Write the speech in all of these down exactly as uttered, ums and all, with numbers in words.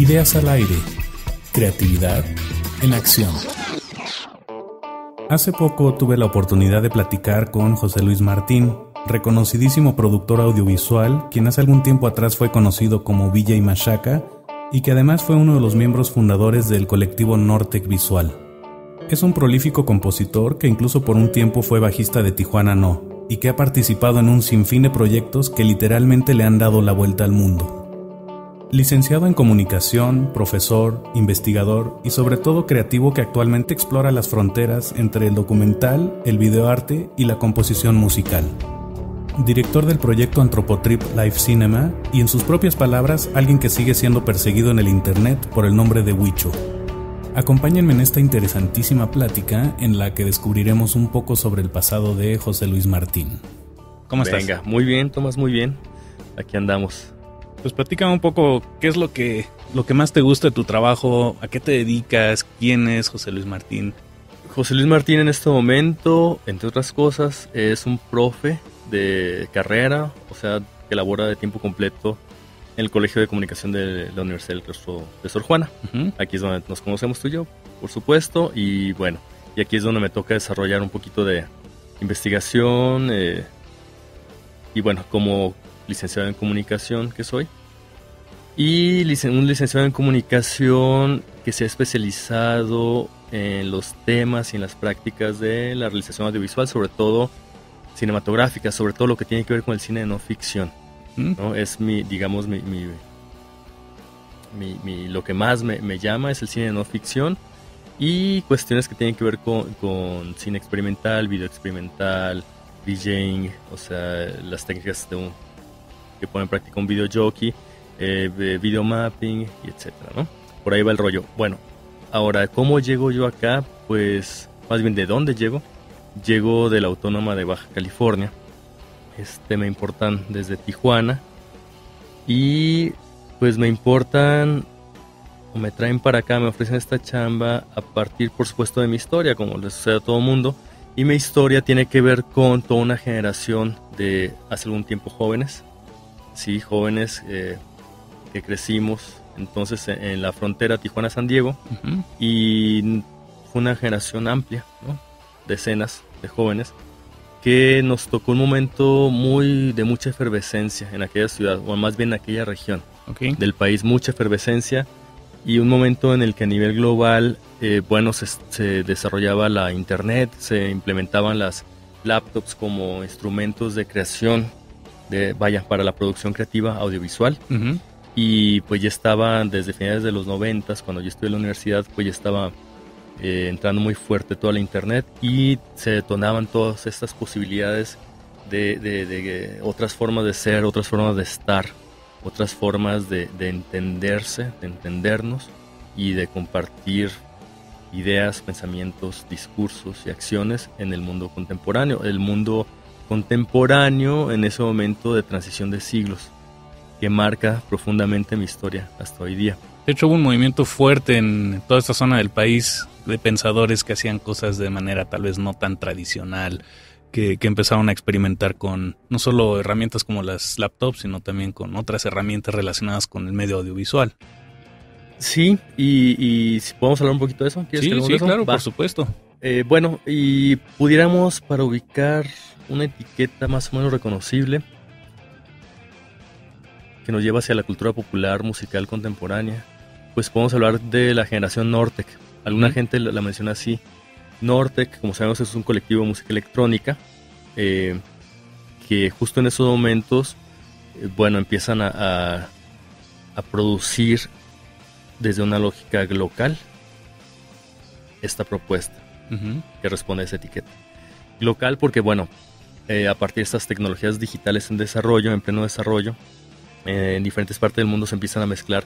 Ideas al aire. Creatividad en acción. Hace poco tuve la oportunidad de platicar con José Luis Martín, reconocidísimo productor audiovisual, quien hace algún tiempo atrás fue conocido como V J Mashaka y que además fue uno de los miembros fundadores del colectivo Nortec Visual. Es un prolífico compositor que incluso por un tiempo fue bajista de Tijuana No y que ha participado en un sinfín de proyectos que literalmente le han dado la vuelta al mundo. Licenciado en comunicación, profesor, investigador y sobre todo creativo que actualmente explora las fronteras entre el documental, el videoarte y la composición musical. Director del proyecto Antropotrip Livecinema y en sus propias palabras alguien que sigue siendo perseguido en el internet por el nombre de Wicho. Acompáñenme en esta interesantísima plática en la que descubriremos un poco sobre el pasado de José Luis Martín. ¿Cómo estás? Venga, muy bien, Tomás, muy bien. Aquí andamos. Pues platícame un poco qué es lo que, lo que más te gusta de tu trabajo, a qué te dedicas, quién es José Luis Martín. José Luis Martín en este momento, entre otras cosas, es un profe de carrera, o sea, que labora de tiempo completo en el Colegio de Comunicación de la Universidad del Claustro de Sor Juana. Uh-huh. Aquí es donde nos conocemos tú y yo, por supuesto, y bueno, y aquí es donde me toca desarrollar un poquito de investigación eh, y bueno, como licenciado en comunicación que soy y un licenciado en comunicación que se ha especializado en los temas y en las prácticas de la realización audiovisual, sobre todo cinematográfica, sobre todo lo que tiene que ver con el cine de no ficción, ¿no? Es mi, digamos, mi, mi, mi, mi lo que más me, me llama es el cine de no ficción y cuestiones que tienen que ver con, con cine experimental, video experimental, DJing, o sea, las técnicas de un que ponen en práctica un video jockey, eh, video mapping, y etcétera, ¿no? Por ahí va el rollo. Bueno, ahora, ¿cómo llego yo acá? Pues, más bien, ¿de dónde llego? Llego de la Autónoma de Baja California. Este, me importan desde Tijuana. Y, pues, me importan, o me traen para acá, me ofrecen esta chamba a partir, por supuesto, de mi historia, como le sucede a todo mundo. Y mi historia tiene que ver con toda una generación de, hace algún tiempo, jóvenes. Sí, jóvenes eh, que crecimos entonces en, en la frontera Tijuana-San Diego. Uh-huh. Y fue una generación amplia, ¿no? Decenas de jóvenes que nos tocó un momento muy de mucha efervescencia en aquella ciudad, o más bien en aquella región. Okay. Del país, mucha efervescencia y un momento en el que a nivel global eh, bueno, se, se desarrollaba la internet, se implementaban las laptops como instrumentos de creación De, vaya, para la producción creativa audiovisual. Uh-huh. Y pues ya estaba desde finales de los noventas, cuando yo estuve en la universidad, pues ya estaba eh, entrando muy fuerte toda la internet y se detonaban todas estas posibilidades de, de, de, de otras formas de ser, otras formas de estar, otras formas de, de entenderse, de entendernos y de compartir ideas, pensamientos, discursos y acciones en el mundo contemporáneo, el mundo contemporáneo en ese momento de transición de siglos que marca profundamente mi historia hasta hoy día. De hecho, hubo un movimiento fuerte en toda esta zona del país de pensadores que hacían cosas de manera tal vez no tan tradicional, que, que empezaron a experimentar con no solo herramientas como las laptops, sino también con otras herramientas relacionadas con el medio audiovisual. Sí, y, y si podemos hablar un poquito de eso. Sí, sí, eso? Claro, Va. Por supuesto. Eh, bueno, y pudiéramos, para ubicar una etiqueta más o menos reconocible que nos lleva hacia la cultura popular musical contemporánea, pues podemos hablar de la generación Nortec. Alguna mm. gente la menciona así. Nortec, como sabemos, es un colectivo de música electrónica eh, que justo en esos momentos eh, bueno, empiezan a, a, a producir desde una lógica local esta propuesta mm-hmm. que responde a esa etiqueta. Local porque, bueno, eh, a partir de estas tecnologías digitales en desarrollo, en pleno desarrollo, eh, en diferentes partes del mundo se empiezan a mezclar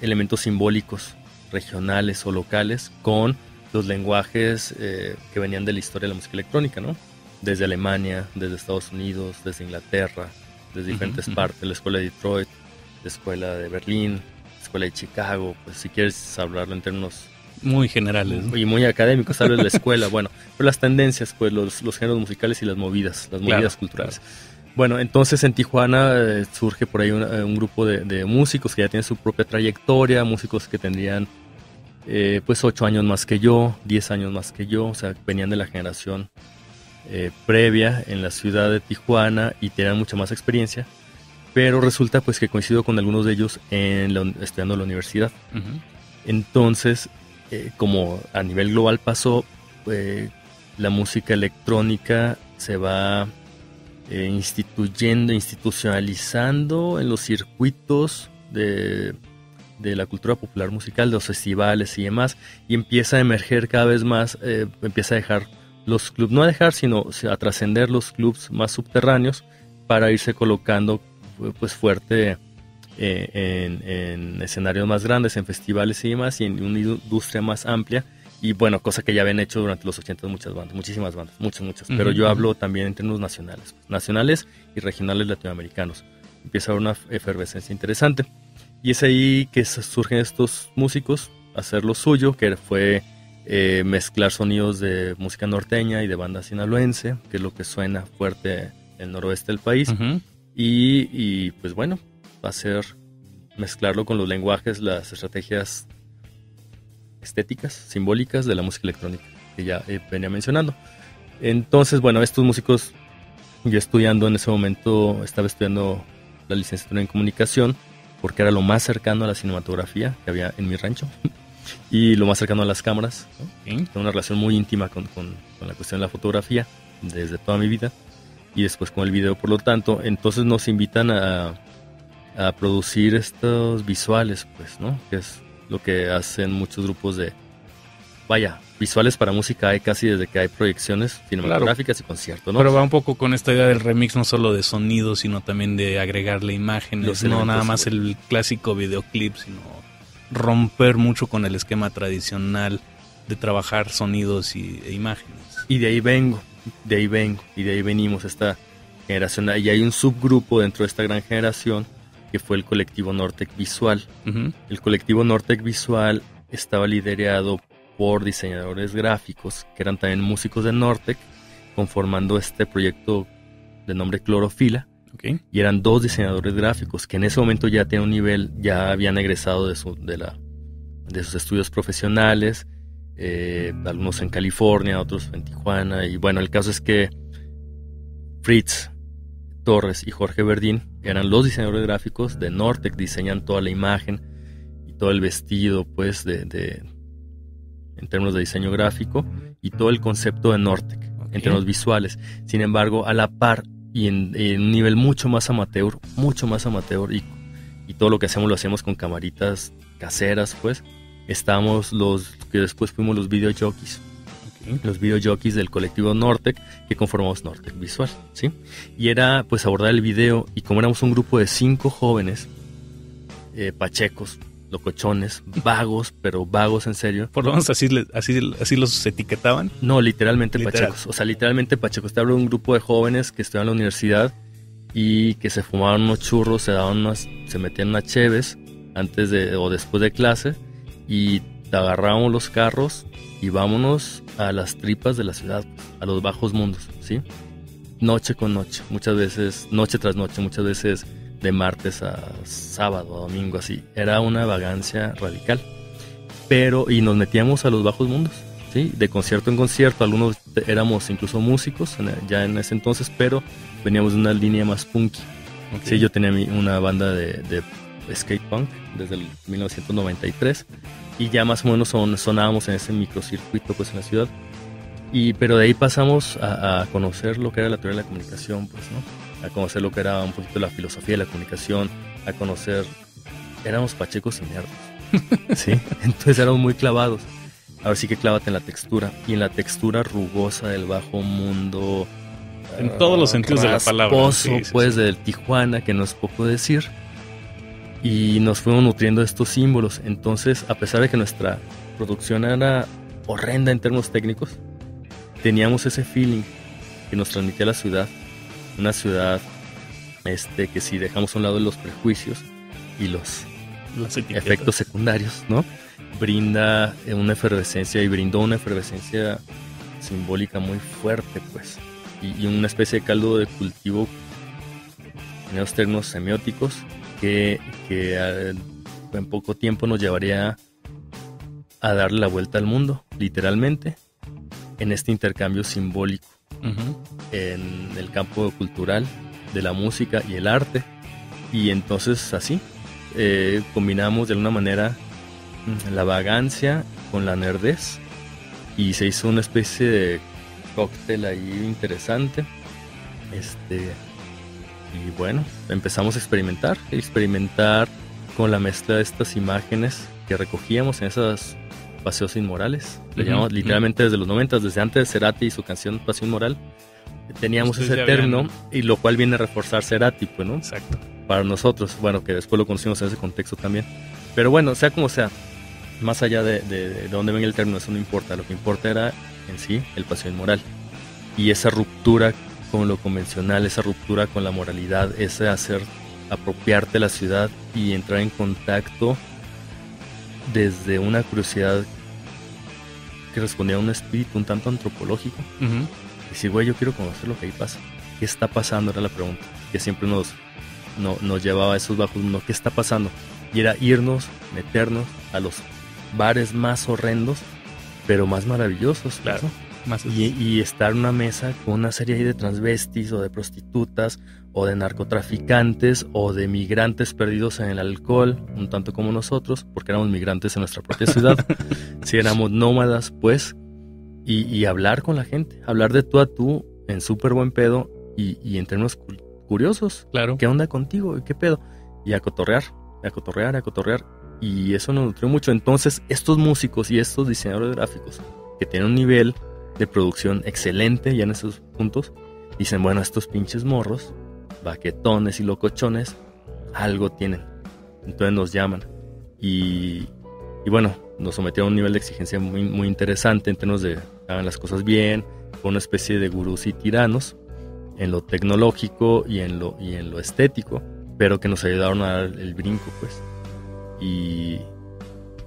elementos simbólicos, regionales o locales, con los lenguajes eh, que venían de la historia de la música electrónica, ¿no? Desde Alemania, desde Estados Unidos, desde Inglaterra, desde diferentes uh-huh, partes, la escuela de Detroit, la escuela de Berlín, la escuela de Chicago, pues si quieres hablarlo en términos muy generales, ¿no? Y muy académicos, tal vez la escuela, bueno, pero las tendencias, pues los, los géneros musicales y las movidas, las movidas claro, culturales. Claro. Bueno, entonces en Tijuana eh, surge por ahí un, un grupo de, de músicos que ya tienen su propia trayectoria, músicos que tendrían eh, pues ocho años más que yo, diez años más que yo, o sea, venían de la generación eh, previa en la ciudad de Tijuana y tenían mucha más experiencia, pero resulta pues que coincido con algunos de ellos en la, estudiando en la universidad. Uh-huh. Entonces, eh, como a nivel global pasó, eh, la música electrónica se va... Eh, instituyendo, institucionalizando en los circuitos de, de la cultura popular musical, de los festivales y demás, y empieza a emerger cada vez más, eh, empieza a dejar los clubs, no a dejar, sino a trascender los clubs más subterráneos para irse colocando pues fuerte eh, en, en escenarios más grandes, en festivales y demás, y en una industria más amplia. Y bueno, cosa que ya habían hecho durante los ochenta muchas bandas, muchísimas bandas, muchas, muchas. Pero uh-huh, yo hablo también en términos nacionales, nacionales y regionales latinoamericanos. Empieza a haber una efervescencia interesante. Y es ahí que surgen estos músicos a hacer lo suyo, que fue eh, mezclar sonidos de música norteña y de banda sinaloense, que es lo que suena fuerte en el noroeste del país. Uh-huh. Y, y pues bueno, hacer, mezclarlo con los lenguajes, las estrategias estéticas, simbólicas de la música electrónica que ya eh, venía mencionando. Entonces, bueno, estos músicos, yo estudiando en ese momento, estaba estudiando la licenciatura en comunicación porque era lo más cercano a la cinematografía que había en mi rancho y lo más cercano a las cámaras, ¿no? Okay. Tengo una relación muy íntima con, con, con la cuestión de la fotografía desde toda mi vida y después con el video, por lo tanto. Entonces nos invitan a, a producir estos visuales, pues, ¿no? Que es lo que hacen muchos grupos de, vaya, visuales para música hay casi desde que hay proyecciones cinematográficas, claro, y conciertos, ¿no? Pero va un poco con esta idea del remix, no solo de sonido, sino también de agregarle imágenes, los no nada más el clásico videoclip, sino romper mucho con el esquema tradicional de trabajar sonidos y, e imágenes. Y de ahí vengo, de ahí vengo, y de ahí venimos esta generación, y hay un subgrupo dentro de esta gran generación, que fue el colectivo Nortec Visual. Uh-huh. El colectivo Nortec Visual estaba liderado por diseñadores gráficos, que eran también músicos de Nortec, conformando este proyecto de nombre Clorofila. Okay. Y eran dos diseñadores gráficos, que en ese momento ya tenían un nivel, ya habían egresado de, su, de, la, de sus estudios profesionales, eh, algunos en California, otros en Tijuana, y bueno, el caso es que Fritz Torres y Jorge Verdín eran los diseñadores gráficos de Nortec, diseñan toda la imagen y todo el vestido, pues, de, de en términos de diseño gráfico y todo el concepto de Nortec, okay, en términos visuales. Sin embargo, a la par y en, en un nivel mucho más amateur, mucho más amateur, y, y todo lo que hacemos lo hacemos con camaritas caseras, pues, estábamos los que después fuimos los videojockeys. Los videojockeys del colectivo Nortec, que conformamos Nortec Visual, ¿sí? Y era, pues, abordar el video. Y como éramos un grupo de cinco jóvenes, eh, pachecos, locochones, vagos, pero vagos en serio. Por lo menos así, así, así los etiquetaban. No, literalmente Literal. pachecos. O sea, literalmente pachecos. Te hablo de un grupo de jóvenes que estudiaban en la universidad y que se fumaban unos churros, se daban unas, se metían unas cheves antes de o después de clase y agarrábamos los carros y vámonos a las tripas de la ciudad, a los bajos mundos, ¿sí? Noche con noche, muchas veces, noche tras noche, muchas veces de martes a sábado, a domingo, así. Era una vagancia radical. Pero, y nos metíamos a los bajos mundos, ¿sí? De concierto en concierto, algunos éramos incluso músicos ya en ese entonces, pero veníamos de una línea más punky. Okay. Sí, yo tenía una banda de, de skate punk desde el mil novecientos noventa y tres. Y ya más o menos son, sonábamos en ese microcircuito, pues, en la ciudad. Y, pero de ahí pasamos a, a conocer lo que era la teoría de la comunicación, pues, ¿no? A conocer lo que era un poquito la filosofía de la comunicación, a conocer... Éramos pachecos y nerdos, ¿sí? Entonces éramos muy clavados. Ahora sí que clávate en la textura. Y en la textura rugosa del bajo mundo... En uh, todos los sentidos de la palabra. Rasposo, sí, sí, pues, sí, del Tijuana, que no es poco decir... Y nos fuimos nutriendo de estos símbolos. Entonces, a pesar de que nuestra producción era horrenda en términos técnicos, teníamos ese feeling que nos transmitía la ciudad. Una ciudad este, que si dejamos a un lado los prejuicios y los efectos secundarios, ¿no? Brinda una efervescencia y brindó una efervescencia simbólica muy fuerte, pues. Y, y una especie de caldo de cultivo determinados términos semióticos que, que a, en poco tiempo nos llevaría a darle la vuelta al mundo, literalmente, en este intercambio simbólico, uh-huh, en el campo cultural, de la música y el arte. Y entonces así eh, combinamos de alguna manera la vagancia con la nerdez y se hizo una especie de cóctel ahí interesante. Este, y bueno, empezamos a experimentar, experimentar con la mezcla de estas imágenes que recogíamos en esos paseos inmorales. Le uh-huh, llamamos literalmente uh-huh, desde los noventas, desde antes de Cerati y su canción Paseo Inmoral. Teníamos Ustedes ese término, habían, ¿no? Y lo cual viene a reforzar Cerati, pues, ¿no? Exacto. Para nosotros, bueno, que después lo conocimos en ese contexto también. Pero bueno, sea como sea, más allá de, de, de dónde venga el término, eso no importa. Lo que importa era en sí el paseo inmoral. Y esa ruptura con lo convencional, esa ruptura con la moralidad, ese hacer, apropiarte de la ciudad y entrar en contacto desde una curiosidad que respondía a un espíritu un tanto antropológico. Uh-huh. Y si, güey, yo quiero conocer lo que ahí pasa. ¿Qué está pasando? Era la pregunta que siempre nos, no, nos llevaba a esos bajos mundos. ¿Qué está pasando? Y era irnos, meternos a los bares más horrendos, pero más maravillosos. Claro. ¿No? Más y, y estar en una mesa con una serie de transvestis o de prostitutas o de narcotraficantes o de migrantes perdidos en el alcohol, un tanto como nosotros, porque éramos migrantes en nuestra propia ciudad. Si éramos nómadas, pues... Y, y hablar con la gente, hablar de tú a tú en súper buen pedo y, y en términos cu- curiosos. Claro. ¿Qué onda contigo? ¿Qué pedo? Y a cotorrear, a cotorrear, a cotorrear. Y eso nos nutrió mucho. Entonces, estos músicos y estos diseñadores gráficos que tienen un nivel de producción excelente ya en esos puntos, dicen, bueno, estos pinches morros, baquetones y locochones, algo tienen. Entonces nos llaman. Y, y bueno, nos sometieron a un nivel de exigencia muy, muy interesante en términos de hagan las cosas bien, con una especie de gurús y tiranos en lo tecnológico y en lo, y en lo estético, pero que nos ayudaron a dar el brinco, pues. Y,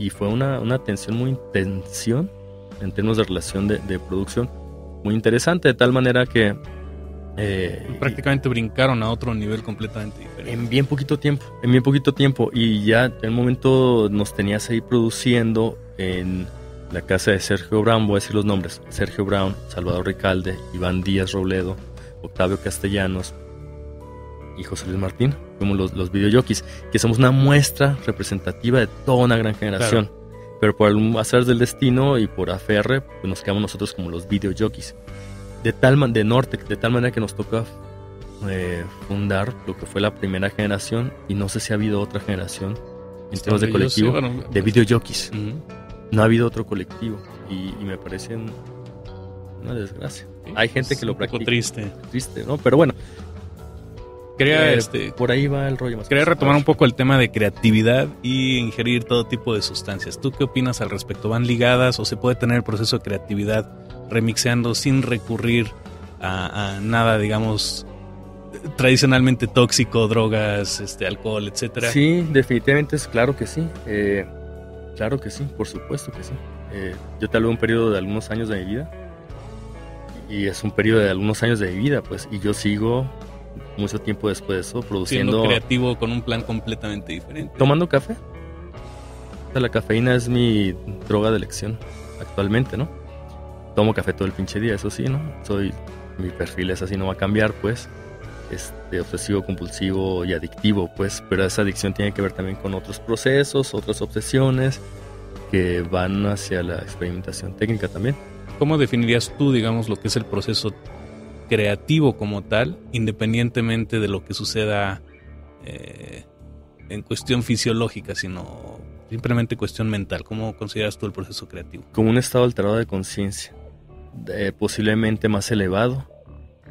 y fue una, una tensión muy intención en términos de relación de, de producción muy interesante, de tal manera que eh, prácticamente y, brincaron a otro nivel completamente diferente. En bien poquito tiempo, en bien poquito tiempo. Y ya en el momento nos tenías ahí produciendo en la casa de Sergio Brown, voy a decir los nombres: Sergio Brown, Salvador Ricalde, Iván Díaz Robledo, Octavio Castellanos y José Luis Martín. Fuimos los, los videojockeys, que somos una muestra representativa de toda una gran generación. Claro. Pero por el azar del destino y por A F R, pues nos quedamos nosotros como los videojockeys. De tal man, de Nortec, de tal manera que nos toca eh, fundar lo que fue la primera generación, y no sé si ha habido otra generación en términos de colectivo, sí, bueno, de videojockeys. Uh-huh. No ha habido otro colectivo y, y me parece un, una desgracia. Sí, hay gente que lo practica. Un poco triste. Triste, ¿no? Pero bueno. Quería, eh, este, por ahí va el rollo más. Quería retomar un poco el tema de creatividad y ingerir todo tipo de sustancias. ¿Tú qué opinas al respecto? ¿Van ligadas o se puede tener el proceso de creatividad remixeando sin recurrir a, a nada, digamos, tradicionalmente tóxico, drogas, este, alcohol, etcétera? Sí, definitivamente es claro que sí. Eh, claro que sí, por supuesto que sí. Eh, yo te hablo de un periodo de algunos años de mi vida y es un periodo de algunos años de mi vida, pues, y yo sigo mucho tiempo después de eso produciendo. Siendo creativo con un plan completamente diferente. Tomando café. La cafeína es mi droga de elección actualmente, ¿no? Tomo café todo el pinche día, eso sí, ¿no? Soy, mi perfil es así, no va a cambiar, pues. Este, obsesivo, compulsivo y adictivo, pues. Pero esa adicción tiene que ver también con otros procesos, otras obsesiones que van hacia la experimentación técnica también. ¿Cómo definirías tú, digamos, lo que es el proceso creativo como tal, independientemente de lo que suceda eh, en cuestión fisiológica, sino simplemente cuestión mental? ¿Cómo consideras tú el proceso creativo? Como un estado alterado de conciencia, eh, posiblemente más elevado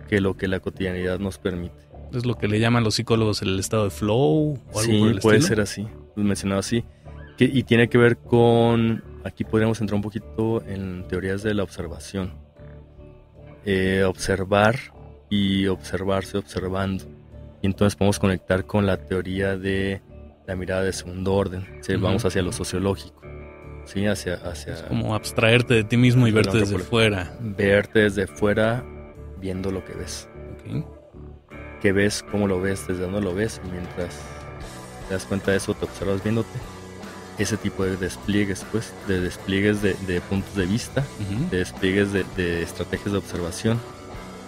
que lo que la cotidianidad nos permite. Es lo que le llaman los psicólogos el estado de flow o algo sí, por el puede estilo. Ser así, mencionado así. Que, y tiene que ver con, aquí podríamos entrar un poquito en teorías de la observación. Eh, observar y observarse observando, y entonces podemos conectar con la teoría de la mirada de segundo orden, ¿sí? Uh-huh. Vamos hacia lo sociológico, ¿sí? hacia, hacia es como abstraerte de ti mismo y verte desde fuera, verte desde fuera viendo lo que ves. Okay. qué ves, cómo lo ves, desde dónde lo ves, y mientras te das cuenta de eso te observas viéndote. Ese tipo de despliegues, pues, de despliegues de, de puntos de vista, uh-huh. de despliegues de, de estrategias de observación,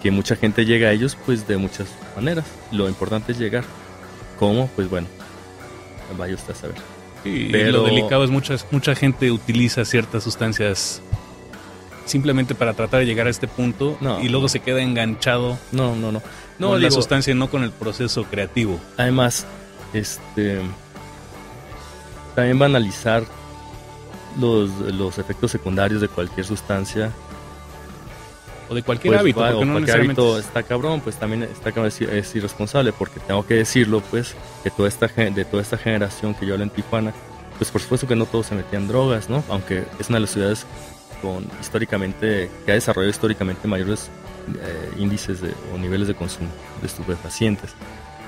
que mucha gente llega a ellos, pues, de muchas maneras. Lo importante es llegar. ¿Cómo? Pues, bueno, vaya usted a saber. Sí, pero... Y lo delicado es mucha, mucha gente utiliza ciertas sustancias simplemente para tratar de llegar a este punto no, y luego no. se queda enganchado. No, no, no. No con digo, la sustancia, no con el proceso creativo. Además, este... también va a analizar los, los efectos secundarios de cualquier sustancia o de cualquier pues, hábito, va, porque o no cualquier hábito es... está cabrón, pues también está cabrón, es, es irresponsable, porque tengo que decirlo, pues, que toda esta de toda esta generación que yo hablo en Tijuana, pues por supuesto que no todos se metían drogas, ¿no? Aunque es una de las ciudades con históricamente que ha desarrollado históricamente mayores eh, índices de, o niveles de consumo de estupefacientes,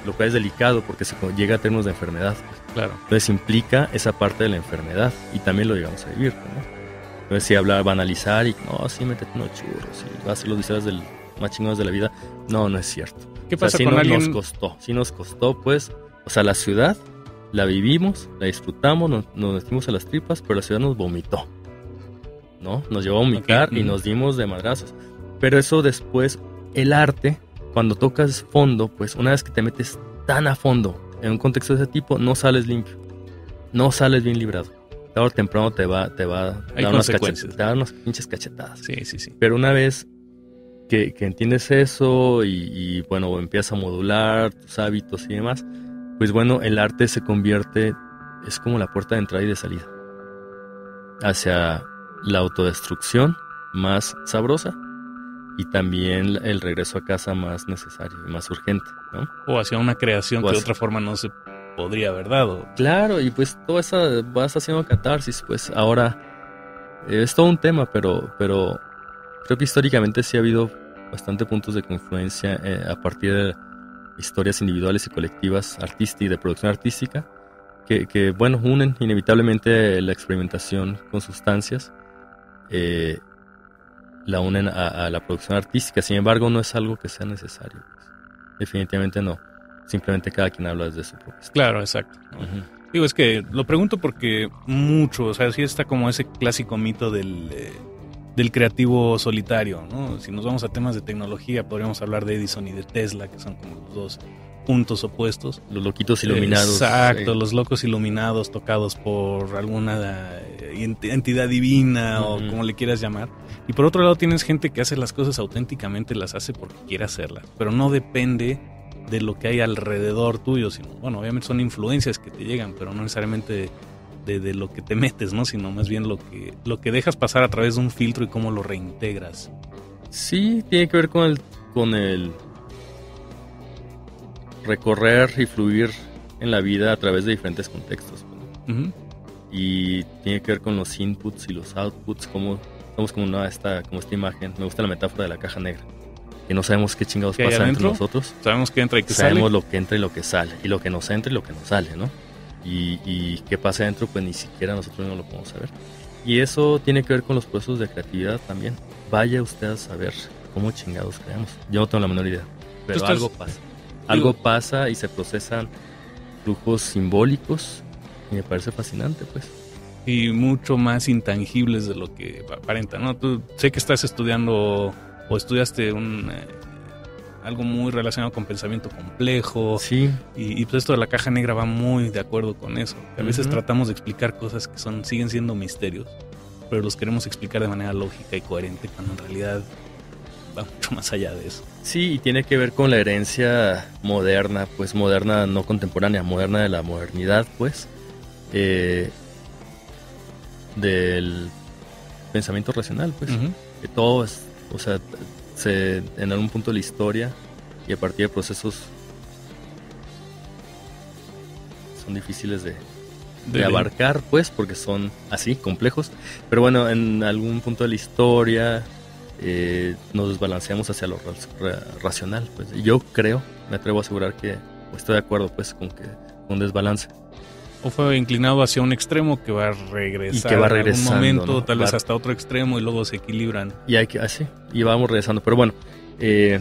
lo cual es delicado porque se llega a términos de enfermedad. Claro. Entonces implica esa parte de la enfermedad y también lo llegamos a vivir, ¿no? Entonces si habla, banalizar y no, sí, métete unos churros y vas a ser los diseños del más chingados de la vida. No, no es cierto. ¿Qué pasa o sea, sí con no, alguien? Nos costó, sí nos costó, pues, o sea, la ciudad la vivimos, la disfrutamos, nos, nos metimos a las tripas, pero la ciudad nos vomitó, ¿no? Nos llevó a vomitar okay. y mm. nos dimos de madrazos. Pero eso después, el arte... Cuando tocas fondo, pues una vez que te metes tan a fondo en un contexto de ese tipo, no sales limpio, no sales bien librado. Tarde o temprano te va, te va a dar unas cachetadas, te va a dar unas pinches cachetadas. Sí, sí, sí. Pero una vez que, que entiendes eso y, y bueno, empiezas a modular tus hábitos y demás, pues bueno, el arte se convierte, es como la puerta de entrada y de salida hacia la autodestrucción más sabrosa. Y también el regreso a casa más necesario y más urgente, ¿no? O hacia una creación o que hacia... de otra forma no se podría, ¿verdad? O... Claro, y pues todo eso vas haciendo catarsis, pues ahora eh, es todo un tema, pero, pero creo que históricamente sí ha habido bastante puntos de confluencia eh, a partir de historias individuales y colectivas artísticas y de producción artística que, que, bueno, unen inevitablemente la experimentación con sustancias eh, la unen a, a la producción artística. Sin embargo, no es algo que sea necesario, pues. Definitivamente no. Simplemente cada quien habla desde su propio estilo. Claro, exacto. Uh-huh. Digo, es que lo pregunto porque mucho, o sea, sí está como ese clásico mito del, eh, del creativo solitario, ¿no? Si nos vamos a temas de tecnología, podríamos hablar de Edison y de Tesla, que son como los dos puntos opuestos. Los loquitos iluminados. Exacto, eh. los locos iluminados tocados por alguna entidad divina uh-huh. o como le quieras llamar. Y por otro lado tienes gente que hace las cosas auténticamente, las hace porque quiere hacerlas, pero no depende de lo que hay alrededor tuyo, sino, bueno, obviamente son influencias que te llegan, pero no necesariamente de, de, de lo que te metes, ¿no? Sino más bien lo que, lo que dejas pasar a través de un filtro y cómo lo reintegras. Sí, tiene que ver con el, con el recorrer y fluir en la vida a través de diferentes contextos, ¿no? Uh-huh. Y tiene que ver con los inputs y los outputs, cómo... Somos como, una, esta, como esta imagen. Me gusta la metáfora de la caja negra. Que no sabemos qué chingados ¿Qué pasa entre nosotros. Sabemos qué entra y qué sale. Sabemos lo que entra y lo que sale. Y lo que nos entra y lo que nos sale, ¿no? Y, y qué pasa adentro, pues ni siquiera nosotros no lo podemos saber. Y eso tiene que ver con los procesos de creatividad también. Vaya usted a saber cómo chingados creamos. Yo no tengo la menor idea. Pero estás... algo pasa. Algo Digo... pasa y se procesan flujos simbólicos. Y me parece fascinante, pues. Y mucho más intangibles de lo que aparenta, ¿no? Tú sé que estás estudiando o estudiaste un eh, algo muy relacionado con pensamiento complejo. Sí. Y, y pues esto de la caja negra va muy de acuerdo con eso. A veces uh-huh. tratamos de explicar cosas que son siguen siendo misterios, pero los queremos explicar de manera lógica y coherente cuando en realidad va mucho más allá de eso. Sí, y tiene que ver con la herencia moderna, pues moderna, no contemporánea, moderna de la modernidad, pues. Eh... del pensamiento racional, pues uh-huh. que todo es, o sea, se, en algún punto de la historia y a partir de procesos son difíciles de, de abarcar, pues, porque son así, complejos, pero bueno, en algún punto de la historia eh, nos desbalanceamos hacia lo racional, pues, y yo creo, me atrevo a asegurar que estoy de acuerdo, pues, con que un desbalance o fue inclinado hacia un extremo que va a regresar y que va en algún momento, ¿no? Tal vez hasta otro extremo y luego se equilibran. Y hay que así, y vamos regresando. Pero bueno, eh,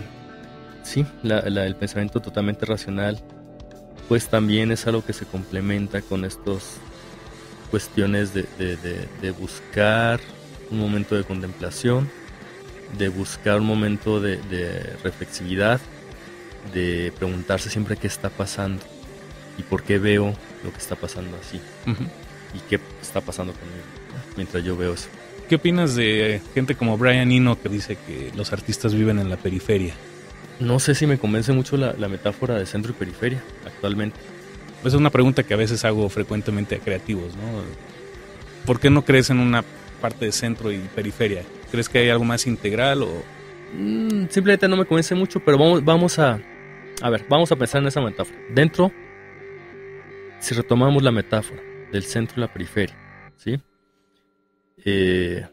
sí, la, la, el pensamiento totalmente racional, pues también es algo que se complementa con estas cuestiones de, de, de, de buscar un momento de contemplación, de buscar un momento de, de reflexividad, de preguntarse siempre qué está pasando y por qué veo lo que está pasando así. Uh-huh. Y qué está pasando conmigo mientras yo veo eso. ¿Qué opinas de gente como Brian Eno que dice que los artistas viven en la periferia? No sé si me convence mucho la, la metáfora de centro y periferia actualmente. Pues es una pregunta que a veces hago frecuentemente a creativos, ¿no? ¿Por qué no crees en una parte de centro y periferia? ¿Crees que hay algo más integral? O mm, simplemente no me convence mucho, pero vamos, vamos a... A ver, vamos a pensar en esa metáfora. Dentro, si retomamos la metáfora del centro y la periferia, ¿sí? Eh,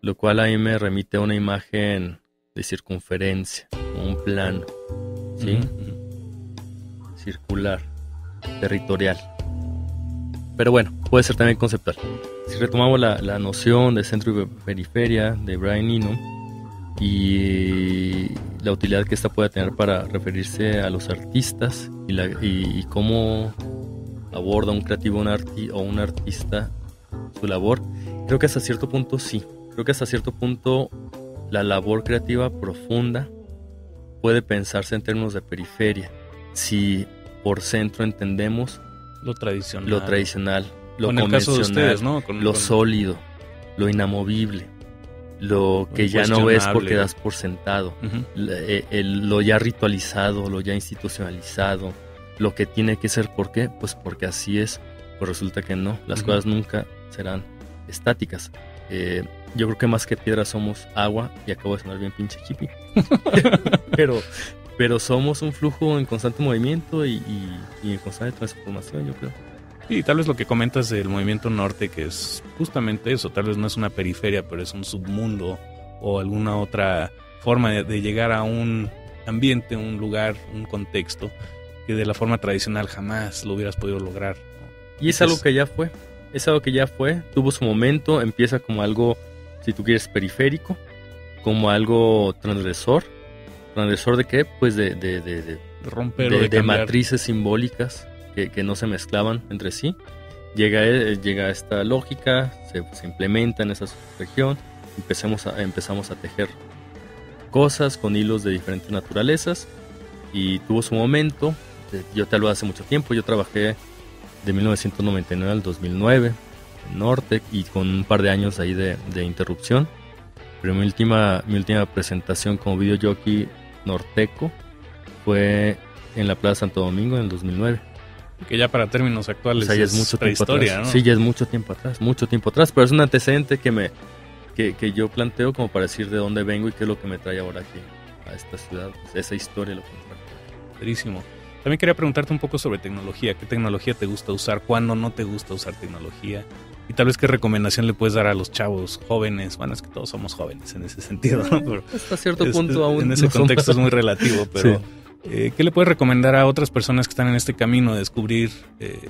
lo cual a mí me remite a una imagen de circunferencia, un plano, ¿sí? Uh-huh. Circular, territorial. Pero bueno, puede ser también conceptual. Si retomamos la, la noción de centro y periferia de Brian Eno y la utilidad que esta puede tener para referirse a los artistas y, la, y, y cómo aborda un creativo un arti- o un artista su labor, creo que hasta cierto punto sí. Creo que hasta cierto punto la labor creativa profunda puede pensarse en términos de periferia, si por centro entendemos lo tradicional, lo, tradicional, lo con convencional, el caso de ustedes, ¿no? Con, lo con... sólido, lo inamovible, lo que ya no ves porque das por sentado, uh-huh. el, el, lo ya ritualizado, lo ya institucionalizado, lo que tiene que ser. ¿Por qué? Pues porque así es. Pues resulta que no, las uh-huh. cosas nunca serán estáticas. Eh, yo creo que más que piedra somos agua, y acabo de sonar bien pinche hippie, pero, pero somos un flujo en constante movimiento y, y, y en constante transformación, yo creo. Y tal vez lo que comentas del movimiento norte, que es justamente eso, tal vez no es una periferia, pero es un submundo o alguna otra forma de, de llegar a un ambiente, un lugar, un contexto que de la forma tradicional jamás lo hubieras podido lograr. Y es algo que ya fue, es algo que ya fue, tuvo su momento, empieza como algo, si tú quieres, periférico, como algo transgresor. ¿Transgresor de qué? Pues de, de, de, de, de romper de, de, de matrices simbólicas que, que no se mezclaban entre sí. Llega, llega esta lógica, se, se implementa en esa región, empezamos a, empezamos a tejer cosas con hilos de diferentes naturalezas y tuvo su momento. Yo te hablo de hace mucho tiempo, yo trabajé de mil novecientos noventa y nueve al dos mil nueve en Nortec y con un par de años ahí de, de interrupción, pero mi última, mi última presentación como videojockey norteco fue en la Plaza Santo Domingo en el dos mil nueve, que ya para términos actuales, o sea, ya es, es mucho tiempo atrás, ¿no? Sí, ya es mucho tiempo atrás, mucho tiempo atrás, pero es un antecedente que me que, que yo planteo como para decir de dónde vengo y qué es lo que me trae ahora aquí a esta ciudad, pues esa historia lo contaré. Buenísimo. También quería preguntarte un poco sobre tecnología. ¿Qué tecnología te gusta usar? ¿Cuándo no te gusta usar tecnología? Y tal vez qué recomendación le puedes dar a los chavos jóvenes. Bueno, es que todos somos jóvenes en ese sentido, ¿no? Pero hasta cierto es, punto es, aún. En ese no contexto somos. Es muy relativo, pero sí. eh, ¿qué le puedes recomendar a otras personas que están en este camino de descubrir eh,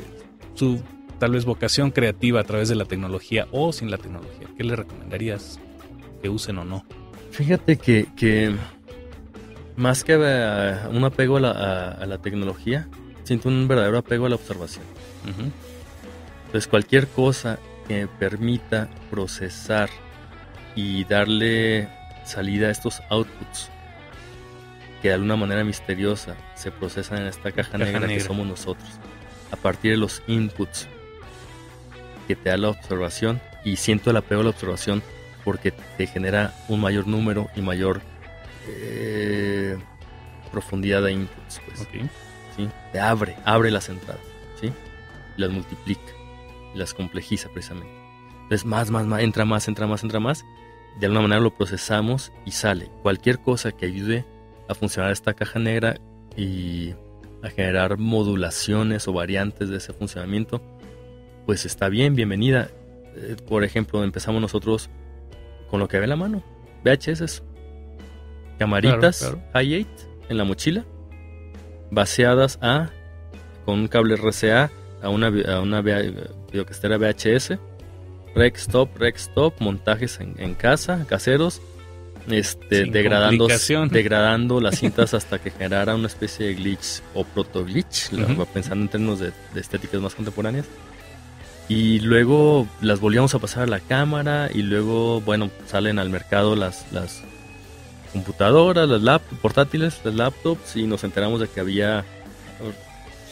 su tal vez vocación creativa a través de la tecnología o sin la tecnología? ¿Qué le recomendarías que usen o no? Fíjate que... que... más que uh, un apego a la, a, a la tecnología, siento un verdadero apego a la observación. Uh-huh. Entonces cualquier cosa que permita procesar y darle salida a estos outputs que de alguna manera misteriosa se procesan en esta caja, caja negra, negra que somos nosotros, a partir de los inputs que te da la observación, y siento el apego a la observación porque te genera un mayor número y mayor Eh, profundidad de inputs, pues, okay. ¿Sí? Te abre, abre las entradas, ¿sí? Las multiplica, las complejiza precisamente. Entonces más, más, más, entra más, entra más, entra más. De alguna manera lo procesamos y sale. Cualquier cosa que ayude a funcionar esta caja negra y a generar modulaciones o variantes de ese funcionamiento, pues está bien, bienvenida. Eh, por ejemplo, empezamos nosotros con lo que ve en la mano, V H S. Camaritas, claro, claro. Hi ocho en la mochila, vaciadas a con un cable R C A a una, a una videocastera V H S, rec stop, rec stop, montajes en, en casa, caseros, este, degradando, degradando las cintas hasta que generara una especie de glitch o proto-glitch, uh-huh. pensando en términos de, de estéticas más contemporáneas. Y luego las volvíamos a pasar a la cámara y luego, bueno, salen al mercado las, las computadoras, las laptops, portátiles, las laptops, y nos enteramos de que había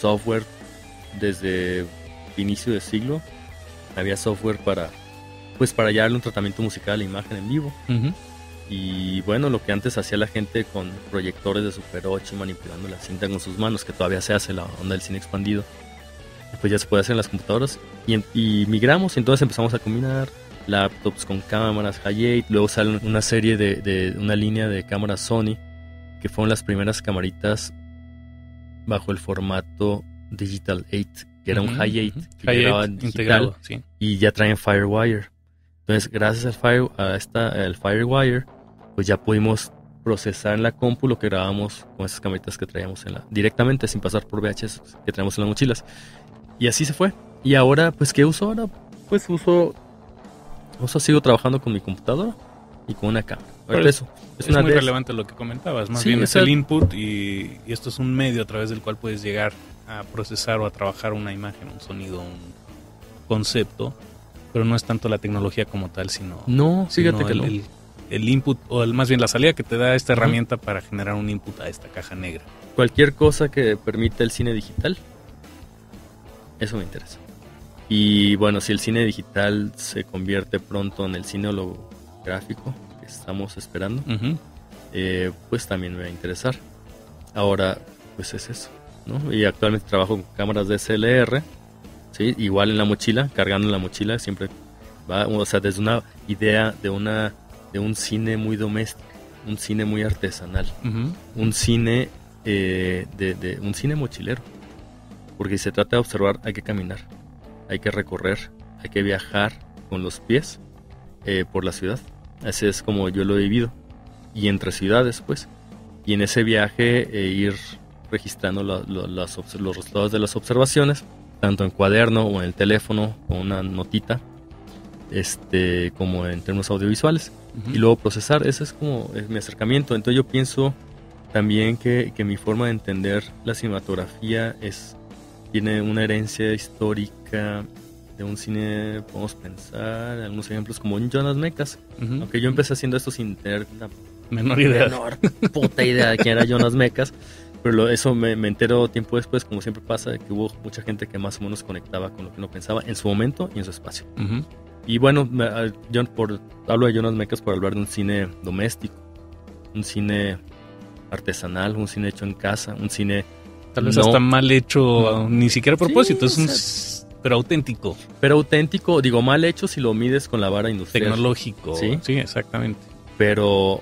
software desde inicio de siglo. Había software para, pues, para darle un tratamiento musical a la imagen en vivo. Uh-huh. Y bueno, lo que antes hacía la gente con proyectores de Super ocho manipulando la cinta con sus manos, que todavía se hace la onda del cine expandido, pues ya se puede hacer en las computadoras. Y, y migramos, entonces empezamos a combinar laptops con cámaras Hi ocho. Luego sale una serie de, de una línea de cámaras Sony, que fueron las primeras camaritas bajo el formato Digital ocho, que era uh-huh, un Hi ocho, uh-huh. que Hi ocho digital, integrado, sí. Y ya traen Firewire. Entonces, gracias al Fire, a esta, al Firewire, pues ya pudimos procesar en la compu lo que grabábamos con esas camaritas que traíamos en la, directamente, sin pasar por V H S que traíamos en las mochilas. Y así se fue. Y ahora, pues, ¿qué uso ahora? Pues uso, uso sigo trabajando con mi computadora y con una cámara. Pero eso, es, es una muy des... relevante lo que comentabas. Más sí, bien es esa... el input y, y esto es un medio a través del cual puedes llegar a procesar o a trabajar una imagen, un sonido, un concepto. Pero no es tanto la tecnología como tal, sino, no, sino fíjate que el, no. el, el input, o el, más bien la salida que te da esta herramienta uh-huh. para generar un input a esta caja negra. Cualquier cosa que permita el cine digital, eso me interesa. Y bueno, si el cine digital se convierte pronto en el cine holográfico que estamos esperando, uh-huh. eh, pues también me va a interesar. Ahora, pues es eso, ¿no? Y actualmente trabajo con cámaras D S L R, ¿sí? Igual en la mochila, cargando en la mochila, siempre va, o sea, desde una idea de, una, de un cine muy doméstico, un cine muy artesanal, uh-huh. un cine eh, de, de un cine mochilero. Porque si se trata de observar, hay que caminar, hay que recorrer, hay que viajar con los pies eh, por la ciudad. Así es como yo lo he vivido. Y entre ciudades, pues. Y en ese viaje eh, ir registrando la, la, las, los resultados de las observaciones, tanto en cuaderno o en el teléfono, con una notita, este, como en términos audiovisuales. Uh-huh. Y luego procesar, ese es como es mi acercamiento. Entonces yo pienso también que, que mi forma de entender la cinematografía es... tiene una herencia histórica de un cine, podemos pensar, algunos ejemplos como un Jonas Mekas. Uh-huh. Aunque yo empecé haciendo esto sin tener la menor idea, menor puta idea de quién era Jonas Mekas. Pero lo, eso me, me entero tiempo después, como siempre pasa, que hubo mucha gente que más o menos conectaba con lo que uno pensaba en su momento y en su espacio. Uh-huh. Y bueno, me, yo por, hablo de Jonas Mekas por hablar de un cine doméstico, un cine artesanal, un cine hecho en casa, un cine... Tal vez no. hasta mal hecho, no. ni siquiera a propósito, sí, es un, pero auténtico. Pero auténtico, digo, mal hecho si lo mides con la vara industrial. Tecnológico, sí, sí, exactamente. Pero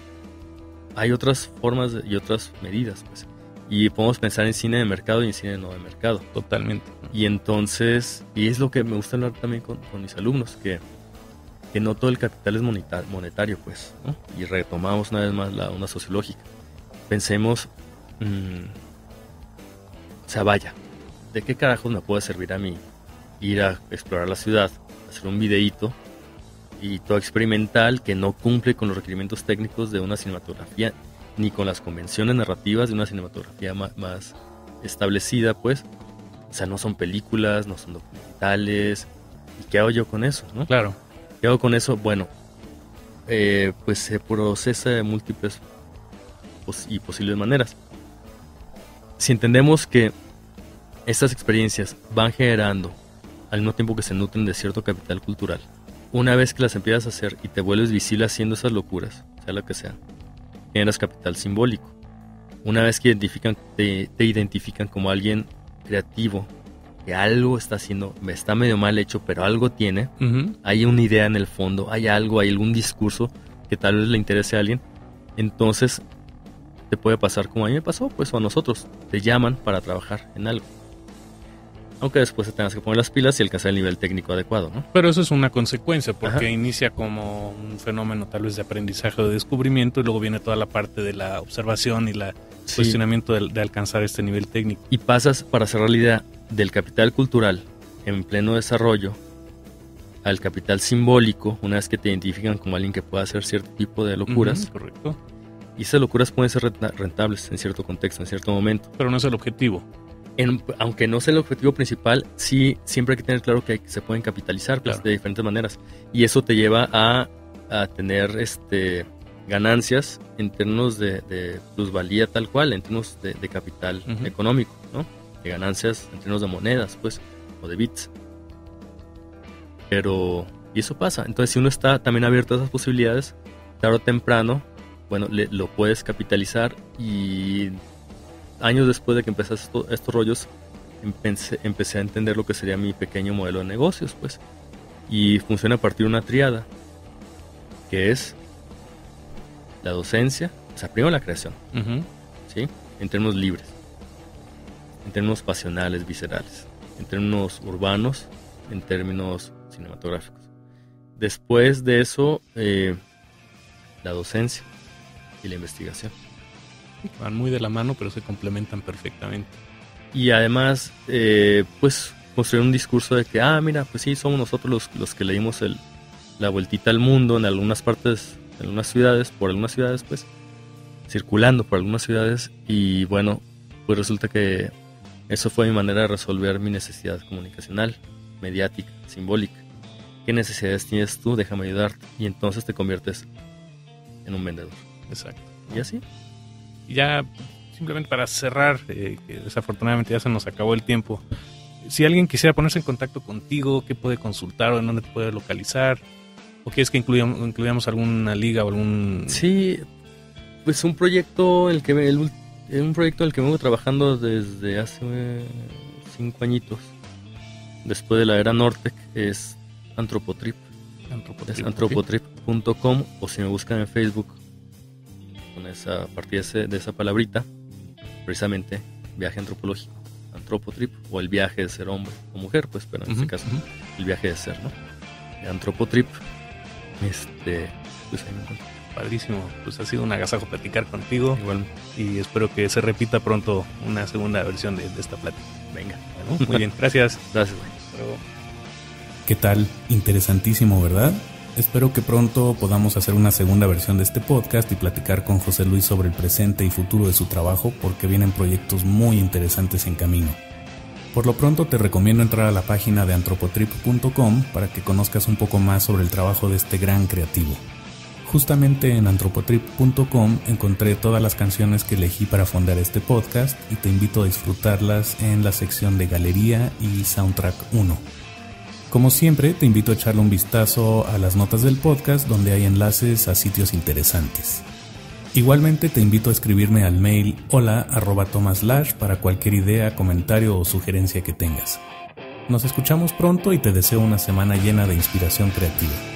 hay otras formas y otras medidas, pues. Y podemos pensar en cine de mercado y en cine no de mercado. Totalmente. Y entonces, y es lo que me gusta hablar también con, con mis alumnos, que, que no todo el capital es monetario, monetario pues, ¿no? Y retomamos una vez más la onda sociológica. Pensemos... Mmm, o sea, vaya, ¿de qué carajos me puede servir a mí ir a explorar la ciudad, hacer un videíto y todo experimental que no cumple con los requerimientos técnicos de una cinematografía ni con las convenciones narrativas de una cinematografía más, más establecida, pues? O sea, no son películas, no son documentales. ¿Y qué hago yo con eso, no? Claro. ¿Qué hago con eso? Bueno, eh, pues se procesa de múltiples pos- y posibles maneras. Si entendemos que estas experiencias van generando, al mismo tiempo que se nutren de cierto capital cultural, una vez que las empiezas a hacer y te vuelves visible haciendo esas locuras, sea lo que sea, generas capital simbólico. Una vez que identifican, te, te identifican como alguien creativo, que algo está haciendo, está medio mal hecho, pero algo tiene, uh-huh. hay una idea en el fondo, hay algo, hay algún discurso que tal vez le interese a alguien, entonces... te puede pasar como a mí me pasó, pues, o a nosotros. Te llaman para trabajar en algo. Aunque después te tengas que poner las pilas y alcanzar el nivel técnico adecuado, ¿no? Pero eso es una consecuencia, porque Ajá. inicia como un fenómeno tal vez de aprendizaje o de descubrimiento, y luego viene toda la parte de la observación y el sí. cuestionamiento de, de alcanzar este nivel técnico. Y pasas, para cerrar la idea, del capital cultural en pleno desarrollo al capital simbólico, una vez que te identifican como alguien que pueda hacer cierto tipo de locuras. Uh-huh, correcto. Y esas locuras pueden ser rentables en cierto contexto, en cierto momento. Pero no es el objetivo. En, aunque no sea el objetivo principal, sí, siempre hay que tener claro que se pueden capitalizar, pues, claro, de diferentes maneras. Y eso te lleva a, a tener este, ganancias en términos de, de plusvalía tal cual, en términos de, de capital uh-huh. económico, ¿no? De ganancias en términos de monedas, pues, o de bits. Pero, y eso pasa. Entonces, si uno está también abierto a esas posibilidades, tarde o temprano, bueno, le, lo puedes capitalizar. Y años después de que empezaste esto, estos rollos, empecé, empecé a entender lo que sería mi pequeño modelo de negocios, pues. Y funciona a partir de una triada, que es la docencia, o sea, primero la creación, uh-huh. ¿sí? En términos libres, en términos pasionales, viscerales, en términos urbanos, en términos cinematográficos. Después de eso, eh, la docencia y la investigación. Van muy de la mano, pero se complementan perfectamente. Y además, eh, pues, construir un discurso de que, ah, mira, pues sí, somos nosotros los, los que le dimos el, la vueltita al mundo en algunas partes, en algunas ciudades, por algunas ciudades, pues, circulando por algunas ciudades. Y bueno, pues resulta que eso fue mi manera de resolver mi necesidad comunicacional, mediática, simbólica. ¿Qué necesidades tienes tú? Déjame ayudarte. Y entonces te conviertes en un vendedor. Exacto. Y así. Ya simplemente para cerrar, eh, que desafortunadamente ya se nos acabó el tiempo, si alguien quisiera ponerse en contacto contigo, ¿qué puede consultar o en dónde te puede localizar? ¿O quieres que incluyamos, incluyamos alguna liga o algún...? Sí, pues un proyecto en el que, el, un proyecto en el que vengo trabajando desde hace cinco añitos, después de la era Nortec, es Antropotrip. Antropotrip. Es antropotrip punto com, okay. O si me buscan en Facebook, con esa, a partir de, ese, de esa palabrita, precisamente viaje antropológico, Antropotrip, o el viaje de ser hombre o mujer, pues, pero en uh-huh, este caso uh-huh. el viaje de ser, ¿no? Antropotrip, este, pues ahí me encuentro. Padrísimo, pues ha sido un agasajo platicar contigo. Igual. Y espero que se repita pronto una segunda versión de, de esta plática. Venga, bueno, muy bien, gracias. Gracias, güey. ¿Qué tal? Interesantísimo, ¿verdad? Espero que pronto podamos hacer una segunda versión de este podcast y platicar con José Luis sobre el presente y futuro de su trabajo, porque vienen proyectos muy interesantes en camino. Por lo pronto te recomiendo entrar a la página de antropotrip punto com para que conozcas un poco más sobre el trabajo de este gran creativo. Justamente en antropotrip punto com encontré todas las canciones que elegí para fundar este podcast y te invito a disfrutarlas en la sección de Galería y Soundtrack uno. Como siempre, te invito a echarle un vistazo a las notas del podcast, donde hay enlaces a sitios interesantes. Igualmente, te invito a escribirme al mail hola arroba tomaslash para cualquier idea, comentario o sugerencia que tengas. Nos escuchamos pronto y te deseo una semana llena de inspiración creativa.